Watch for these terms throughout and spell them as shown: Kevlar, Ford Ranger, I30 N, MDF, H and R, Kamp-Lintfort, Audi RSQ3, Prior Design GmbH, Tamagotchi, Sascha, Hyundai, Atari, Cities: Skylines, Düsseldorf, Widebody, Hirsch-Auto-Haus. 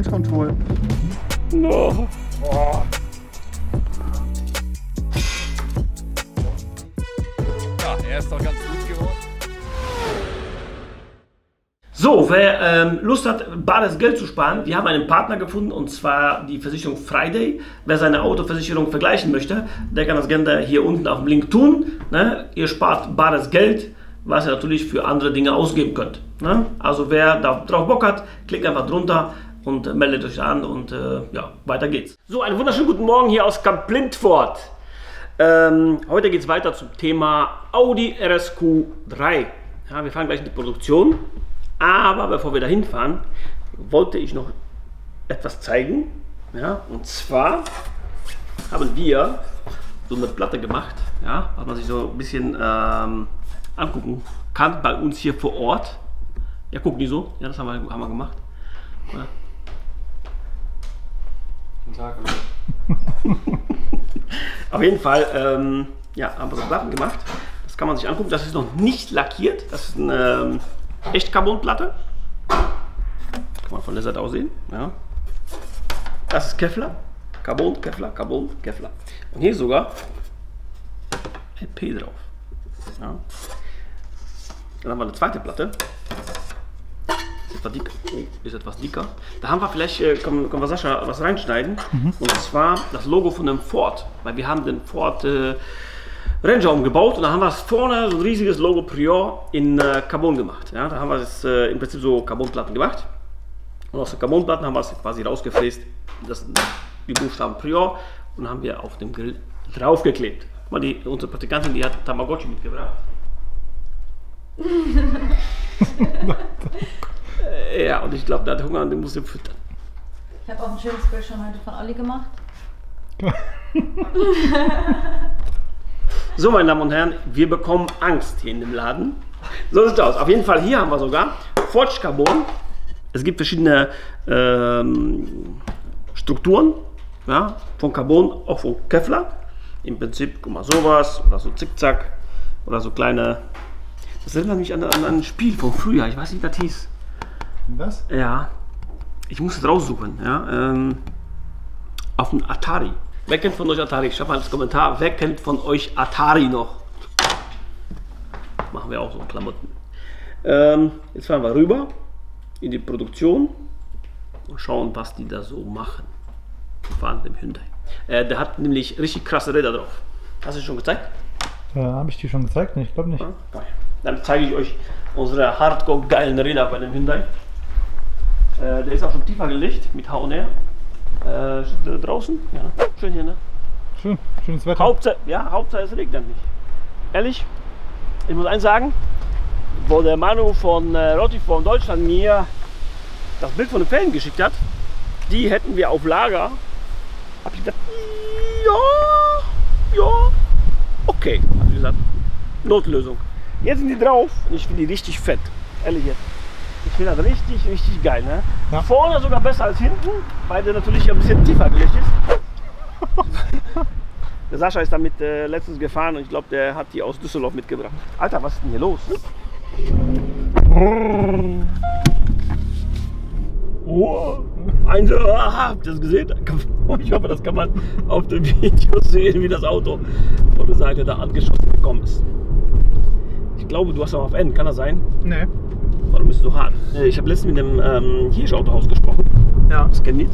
Launch Control. No. Oh. Ja, er ist doch ganz gut geworden. So, wer Lust hat, bares Geld zu sparen, wir haben einen Partner gefunden, und zwar die Versicherung Friday. Wer seine Autoversicherung vergleichen möchte, der kann das gerne hier unten auf dem Link tun. Ne? Ihr spart bares Geld, was ihr natürlich für andere Dinge ausgeben könnt. Ne? Also wer darauf Bock hat, klickt einfach drunter und meldet euch an, und ja, weiter geht's. So, einen wunderschönen guten Morgen hier aus Kamp-Lintfort. Heute geht es weiter zum Thema Audi RSQ3. Ja, wir fahren gleich in die Produktion, aber bevor wir dahin fahren, wollte ich noch etwas zeigen. Ja, und zwar haben wir so eine Platte gemacht, ja, was man sich so ein bisschen angucken kann bei uns hier vor Ort. Ja, guck, die so. Ja, das haben wir gemacht. Ja. Guten Tag. Auf jeden Fall ja, haben wir so Platten gemacht. Das kann man sich angucken. Das ist noch nicht lackiert. Das ist eine echt Carbonplatte. Kann man von der Seite aus sehen. Ja. Das ist Kevlar. Carbon, Kevlar, Carbon, Kevlar. Und hier ist sogar LP drauf. Ja. Dann haben wir eine zweite Platte. Ist etwas dicker. Da haben wir vielleicht, können wir Sascha was reinschneiden. Und zwar das Logo von dem Ford. Weil wir haben den Ford Ranger umgebaut, und da haben wir vorne so ein riesiges Logo Prior in Carbon gemacht. Ja, da haben wir das im Prinzip so Carbonplatten gemacht. Und aus den Carbonplatten haben wir es quasi rausgefräst. Das sind die Buchstaben Prior. Und haben wir auf dem Grill draufgeklebt. Mal die, unsere Praktikantin, die hat Tamagotchi mitgebracht. Ja, und ich glaube, der hat Hunger und den musst du füttern. Ich habe auch ein schönes Bild schon heute von Olli gemacht. So, meine Damen und Herren, wir bekommen Angst hier in dem Laden. So sieht es aus. Auf jeden Fall, hier haben wir sogar Forge Carbon. Es gibt verschiedene Strukturen, ja, von Carbon, auch von Kevlar. Im Prinzip, guck mal, sowas oder so Zickzack oder so kleine. Das erinnert mich an ein Spiel von früher. Ich weiß nicht, wie das hieß. Was? Ja, ich muss es raussuchen. Ja, auf dem Atari. Wer kennt von euch Atari? Schreibt mal ins Kommentar, wer kennt von euch Atari noch? Machen wir auch so Klamotten. Jetzt fahren wir rüber in die Produktion und schauen, was die da so machen. Wir fahren dem Hyundai. Der hat nämlich richtig krasse Räder drauf. Hast du die schon gezeigt? Habe ich die schon gezeigt? Ich glaube nicht. Okay. Dann zeige ich euch unsere hardcore geilen Räder bei dem Hyundai. Der ist auch schon tiefer gelegt mit H und R. Draußen, ja. Schön hier, ne? Schön, schönes Wetter. Hauptsache, ja, Hauptsache es regnet nicht. Ehrlich, ich muss eins sagen, wo der Manu von Rotti von Deutschland mir das Bild von den Fällen geschickt hat, die hätten wir auf Lager. Hab ich gedacht, ja, ja, okay, hab ich gesagt, Notlösung. Jetzt sind die drauf und ich finde die richtig fett, ehrlich jetzt. Ich finde das richtig, richtig geil, ne? Ja. Vorne sogar besser als hinten, weil der natürlich ein bisschen tiefer gelegt ist. Der Sascha ist damit letztens gefahren, und ich glaube, der hat die aus Düsseldorf mitgebracht. Alter, was ist denn hier los? Oh, habt ihr das gesehen? Ich hoffe, das kann man auf dem Video sehen, wie das Auto von der Seite da angeschossen gekommen ist. Ich glaube, du hast auch auf N, kann das sein? Nee. Warum bist du hart? Ich habe letztens mit dem Hirsch-Auto-Haus gesprochen. Ja. Das kennt ihr.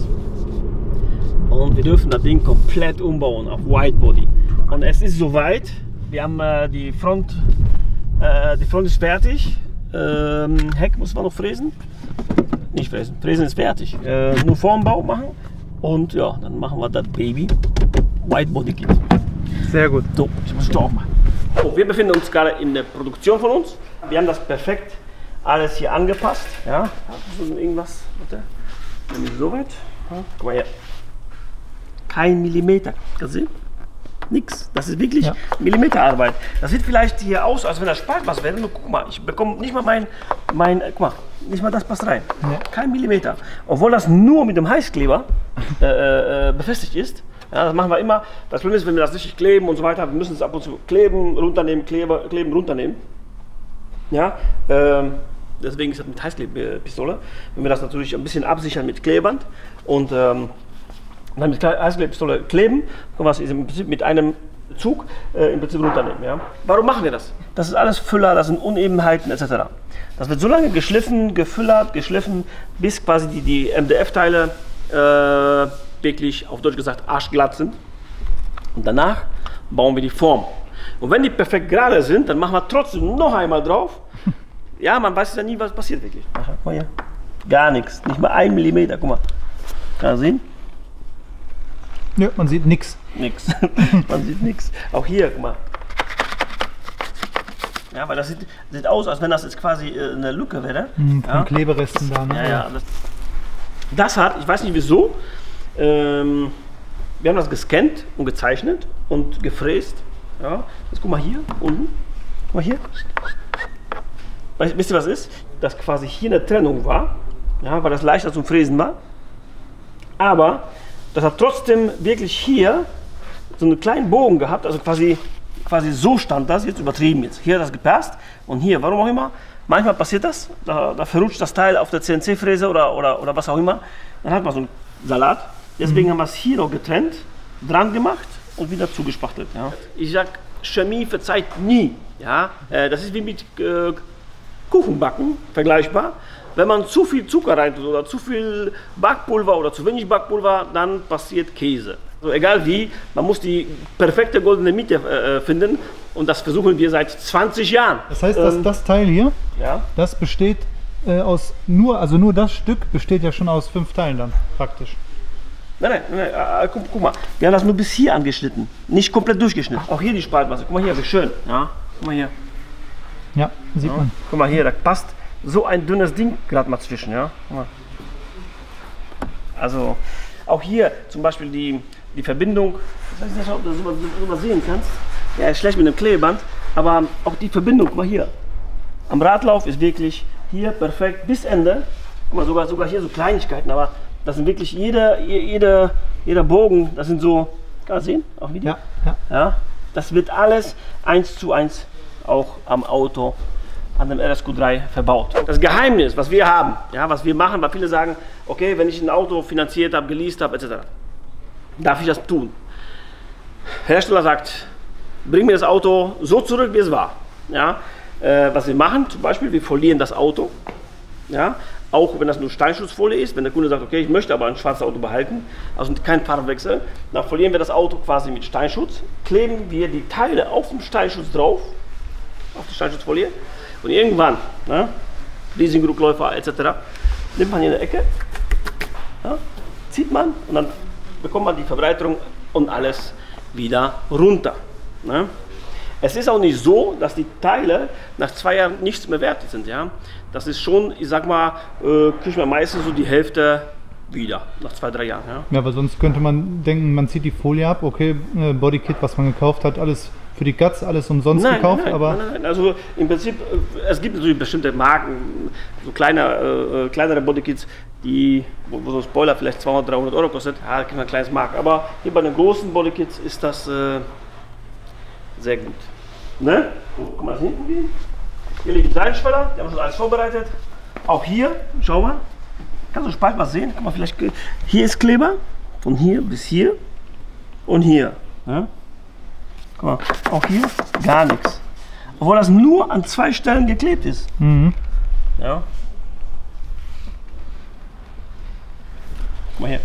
Und wir dürfen das Ding komplett umbauen auf Widebody. Und es ist soweit. Wir haben die Front ist fertig. Heck muss man noch fräsen. Nicht fräsen, fräsen ist fertig. Nur Formbau machen. Und ja, dann machen wir das Baby Widebody-Kit. Sehr gut. So, ich muss Stau aufmachen. So, wir befinden uns gerade in der Produktion von uns. Wir haben das perfekt alles hier angepasst. Ja, irgendwas. Warte. So weit. Guck mal her. Kein Millimeter. Kannst du sehen? Nix. Das ist wirklich, ja, Millimeterarbeit. Das sieht vielleicht hier aus, als wenn das Sparglas wäre. Nur guck mal, ich bekomme nicht mal guck mal, nicht mal das passt rein. Ja. Kein Millimeter. Obwohl das nur mit dem Heißkleber befestigt ist. Ja, das machen wir immer. Das Problem ist, wenn wir das richtig kleben und so weiter, wir müssen es ab und zu kleben, runternehmen, kleben, runternehmen. Ja, deswegen ist das eine Heißklebpistole. Wenn wir das natürlich ein bisschen absichern mit Klebern und dann mit Heißklebpistole kleben, können wir es im Prinzip mit einem Zug im Prinzip runternehmen. Ja? Warum machen wir das? Das ist alles Füller, das sind Unebenheiten etc. Das wird so lange geschliffen, gefüllert, geschliffen, bis quasi die MDF-Teile wirklich, auf Deutsch gesagt, arschglatt sind. Und danach bauen wir die Form. Und wenn die perfekt gerade sind, dann machen wir trotzdem noch einmal drauf. Ja, man weiß ja nie, was passiert wirklich. Ach, guck mal hier. Gar nichts, nicht mal 1 mm. Guck mal. Kann man sehen? Nö, ja, man sieht nichts. Nix. Man sieht nichts. Auch hier, guck mal. Ja, weil das sieht aus, als wenn das jetzt quasi eine Lücke wäre. Mhm, ja. Kleberesten da. Ne? Ja, ja. Das hat, ich weiß nicht wieso, wir haben das gescannt und gezeichnet und gefräst. Ja, jetzt guck mal hier unten. Guck mal hier. Wisst ihr, was ist? Dass quasi hier eine Trennung war, ja, weil das leichter zum Fräsen war. Aber das hat trotzdem wirklich hier so einen kleinen Bogen gehabt. Also quasi so stand das, jetzt übertrieben jetzt. Hier hat das gepasst und hier, warum auch immer. Manchmal passiert das, da verrutscht das Teil auf der CNC-Fräse oder was auch immer. Dann hat man so einen Salat. Deswegen haben wir es hier noch getrennt, dran gemacht und wieder zugespachtelt. Ja. Ich sag, Chemie verzeiht nie. Ja? Das ist wie mit Kuchenbacken vergleichbar. Wenn man zu viel Zucker reintut oder zu viel Backpulver oder zu wenig Backpulver, dann passiert Käse. Also egal wie, man muss die perfekte goldene Mitte finden und das versuchen wir seit 20 Jahren. Das heißt, dass das Teil hier, ja, das besteht aus nur das Stück besteht ja schon aus 5 Teilen dann praktisch. Nein, guck mal, wir haben das nur bis hier angeschnitten, nicht komplett durchgeschnitten. Auch hier die Spaltmasse, guck mal hier, wie schön. Ja, guck mal hier. Ja, sieht man. Guck mal hier, da passt so ein dünnes Ding gerade mal zwischen. Ja? Guck mal. Also, auch hier zum Beispiel die Verbindung, ich weiß nicht, ob du das sehen kannst, ja, ist schlecht mit dem Klebeband, aber auch die Verbindung, guck mal hier, am Radlauf ist wirklich hier perfekt bis Ende. Guck mal, sogar hier so Kleinigkeiten, aber das sind wirklich jeder Bogen, das sind so, kann man sehen, auch wieder? Ja, ja. Ja, das wird alles 1:1 auch am Auto, an dem RSQ3 verbaut. Das Geheimnis, was wir haben, ja, was wir machen, weil viele sagen, okay, wenn ich ein Auto finanziert habe, geleast habe, etc., darf ich das tun? Hersteller sagt, bring mir das Auto so zurück, wie es war. Ja, was wir machen, zum Beispiel, wir folieren das Auto, ja, auch wenn das nur Steinschutzfolie ist, wenn der Kunde sagt, okay, ich möchte aber ein schwarzes Auto behalten, also kein Farbwechsel, dann folieren wir das Auto quasi mit Steinschutz, kleben wir die Teile auf den Steinschutz drauf, auf die Steinschutzfolie, und irgendwann, ne, Leasing-Rückläufer etc., nimmt man hier eine Ecke, ja, zieht man und dann bekommt man die Verbreiterung und alles wieder runter. Ne. Es ist auch nicht so, dass die Teile nach 2 Jahren nichts mehr wert sind. Ja? Das ist schon, ich sag mal, kriegt man meistens so die Hälfte wieder, nach 2, 3 Jahren. Ja? Ja, weil sonst könnte man denken, man zieht die Folie ab, okay, Bodykit, was man gekauft hat, alles für die Guts, alles umsonst gekauft. Nein, also im Prinzip, es gibt natürlich bestimmte Marken, so kleinere Bodykits, die, wo so ein Spoiler vielleicht 200, 300 € kostet, ja, da kriegt man ein kleines Mark. Aber hier bei den großen Bodykits ist das sehr gut. Ne? Guck mal, hinten gehen. Hier liegen Kleinschweller, die haben schon alles vorbereitet. Auch hier, schau mal, kannst du Spalt was sehen? Guck mal, vielleicht hier ist Kleber, von hier bis hier und hier. Ne? Guck mal, auch hier gar nichts. Obwohl das nur an 2 Stellen geklebt ist. Mhm. Ja. Guck mal hier.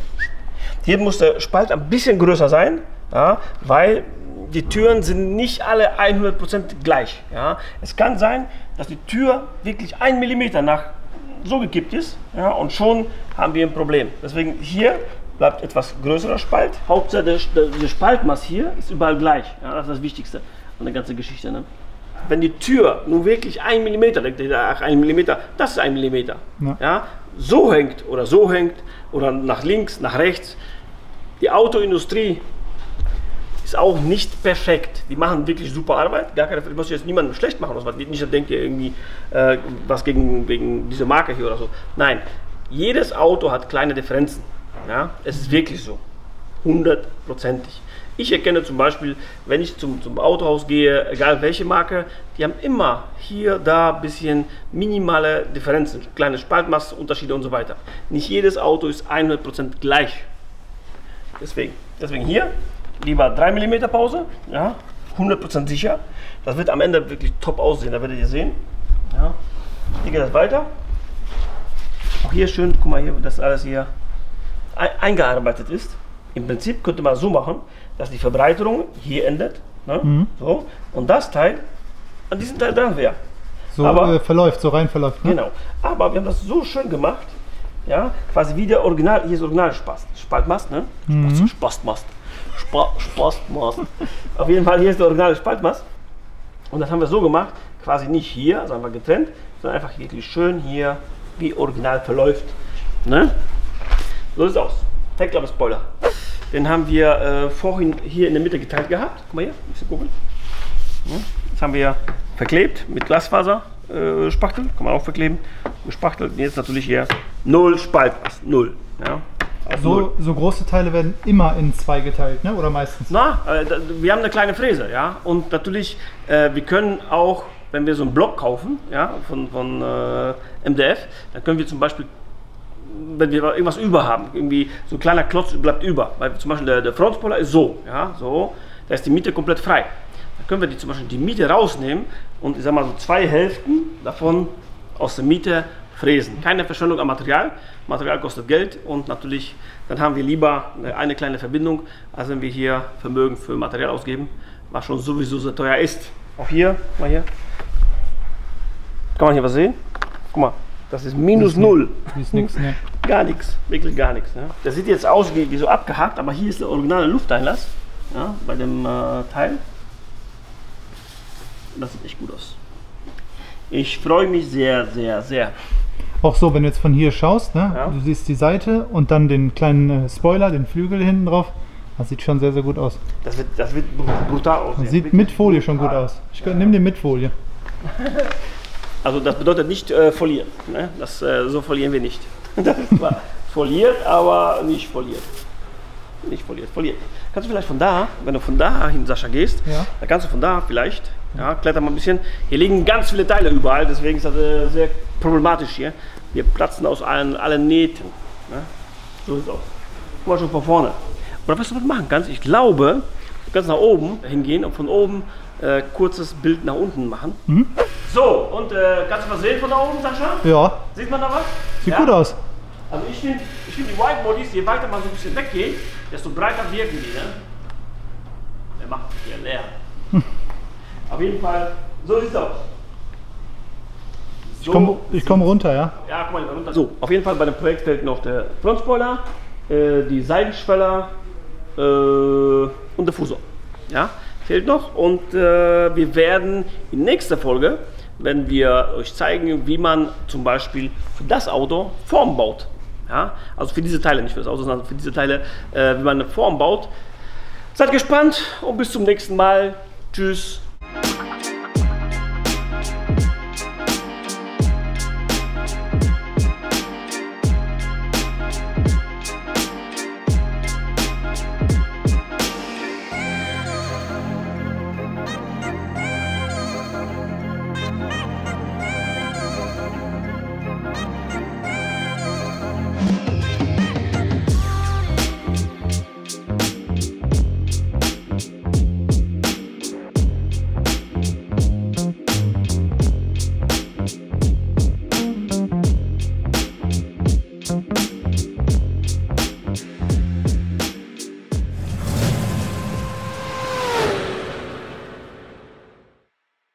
Hier muss der Spalt ein bisschen größer sein, ja, weil die Türen sind nicht alle 100% gleich. Ja. Es kann sein, dass die Tür wirklich 1 mm nach so gekippt ist, ja, und schon haben wir ein Problem. Deswegen hier bleibt etwas größerer Spalt. Hauptsache der Spaltmaß hier ist überall gleich. Ja, das ist das Wichtigste an der ganzen Geschichte. Ne? Wenn die Tür nun wirklich 1 mm, denkt ihr, ach 1 mm, das ist 1 mm. Ja. Ja, so hängt oder nach links, nach rechts. Die Autoindustrie ist auch nicht perfekt. Die machen wirklich super Arbeit. Gar keine, ich muss jetzt niemandem schlecht machen, was man nicht denkt, irgendwie was wegen dieser Marke hier oder so. Nein, jedes Auto hat kleine Differenzen. Ja, es ist wirklich so. 100%. Ich erkenne zum Beispiel, wenn ich zum Autohaus gehe, egal welche Marke, die haben immer hier, da ein bisschen minimale Differenzen, kleine Spaltmassenunterschiede und so weiter. Nicht jedes Auto ist 100% gleich. Deswegen hier lieber 3 mm Pause, ja, 100% sicher. Das wird am Ende wirklich top aussehen, da werdet ihr sehen. Ja. Hier geht das weiter. Auch hier schön, guck mal hier, dass alles hier eingearbeitet ist. Im Prinzip könnte man so machen, dass die Verbreiterung hier endet, ne? So, und das Teil an diesem Teil dran wäre. So aber, verläuft, so rein verläuft. Ne? Genau, aber wir haben das so schön gemacht, ja, quasi wie der Original, hier ist Original Spaltmast, ne? Spaltmast. Auf jeden Fall, hier ist der Original Spaltmast. Und das haben wir so gemacht, quasi nicht hier, also haben wir getrennt, sondern einfach wirklich schön hier, wie Original verläuft. Ne? So sieht es aus. Heckklappe-Spoiler. Den haben wir vorhin hier in der Mitte geteilt gehabt. Guck mal hier, ein bisschen gucken. Ja, das haben wir verklebt mit Glasfaser-Spachtel. Kann man auch verkleben. Gespachtelt. Und jetzt natürlich hier null Spaltmast. Null. Ja, so große Teile werden immer in zwei geteilt, ne? Oder meistens? Na, wir haben eine kleine Fräse, ja. Und natürlich, wir können auch, wenn wir so einen Block kaufen, ja, von MDF, dann können wir zum Beispiel, wenn wir irgendwas über haben, irgendwie so ein kleiner Klotz bleibt über, weil zum Beispiel der Frontspoiler ist so, ja, so, da ist die Miete komplett frei. Dann können wir die zum Beispiel die Miete rausnehmen und ich sag mal so 2 Hälften davon aus der Miete fräsen. Keine Verschwendung am Material. Material kostet Geld und natürlich, dann haben wir lieber eine kleine Verbindung, als wenn wir hier Vermögen für Material ausgeben, was schon sowieso sehr teuer ist. Auch hier, mal hier, kann man hier was sehen? Guck mal. Das ist -0. Ist nix, ne? Gar nichts, wirklich gar nichts. Ja. Das sieht jetzt aus wie so abgehakt, aber hier ist der originale Lufteinlass, ja, bei dem Teil. Das sieht echt gut aus. Ich freue mich sehr, sehr, sehr. Auch so, wenn du jetzt von hier schaust, ne? Ja. Du siehst die Seite und dann den kleinen Spoiler, den Flügel hinten drauf. Das sieht schon sehr, sehr gut aus. Das wird brutal aussehen. Das sieht mit Folie schon gut aus. Ich nimm dir mit Folie. Also das bedeutet nicht folieren, ne? Das, so folieren wir nicht. Das ist klar. Foliert, aber nicht foliert. Nicht foliert, foliert. Kannst du vielleicht von da, wenn du von da hin, Sascha, gehst, ja, dann kannst du von da vielleicht, ja, kletter mal ein bisschen. Hier liegen ganz viele Teile überall, deswegen ist das sehr problematisch hier. Wir platzen aus allen Nähten. Ne? So sieht es aus. Guck mal schon von vorne. Oder was du damit machen kannst, ich glaube, du kannst nach oben hingehen und von oben kurzes Bild nach unten machen. Mhm. So, und kannst du was sehen von da oben, Sascha? Ja. Sieht man da was? Sieht gut aus. Also ich finde, die Whitebodies, je weiter man so ein bisschen weggeht, desto breiter wirken die. Ne? Der macht hier leer. Hm. Auf jeden Fall, so sieht es aus. So, ich komm runter, ja? Ja, komm mal runter. So, auf jeden Fall bei dem Projekt fällt noch der Frontspoiler, die Seitenschweller und der Fusor. Ja, fehlt noch. Und wir werden in nächster Folge, wenn wir euch zeigen, wie man zum Beispiel für das Auto Form baut. Ja? Also für diese Teile, nicht für das Auto, sondern für diese Teile, wie man eine Form baut. Seid gespannt und bis zum nächsten Mal. Tschüss.